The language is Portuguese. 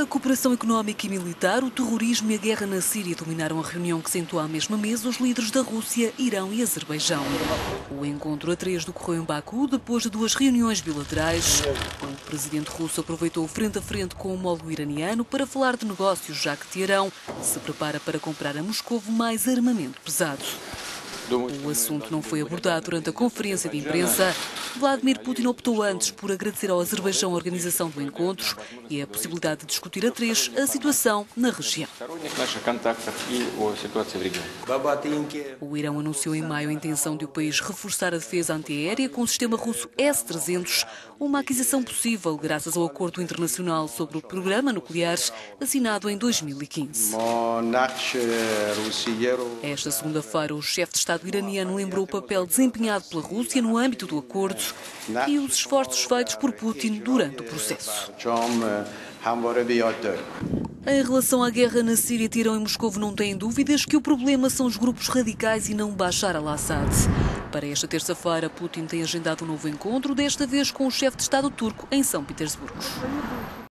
A cooperação económica e militar, o terrorismo e a guerra na Síria dominaram a reunião que sentou à mesma mesa os líderes da Rússia, Irão e Azerbaijão. O encontro a três decorreu em Baku, depois de duas reuniões bilaterais. O presidente russo aproveitou frente a frente com o homólogo iraniano para falar de negócios, já que Teerão se prepara para comprar a Moscovo mais armamento pesado. O assunto não foi abordado durante a conferência de imprensa. Vladimir Putin optou antes por agradecer ao Azerbaijão a organização do encontro e a possibilidade de discutir a três a situação na região. O Irão anunciou em maio a intenção de o país reforçar a defesa antiaérea com o sistema russo S-300, uma aquisição possível graças ao acordo internacional sobre o programa nuclear assinado em 2015. Esta segunda-feira, o chefe de Estado O iraniano lembrou o papel desempenhado pela Rússia no âmbito do acordo e os esforços feitos por Putin durante o processo. Em relação à guerra na Síria, Teerão e Moscovo não têm dúvidas que o problema são os grupos radicais e não Bashar al-Assad. Para esta terça-feira, Putin tem agendado um novo encontro, desta vez com o chefe de Estado turco em São Petersburgo.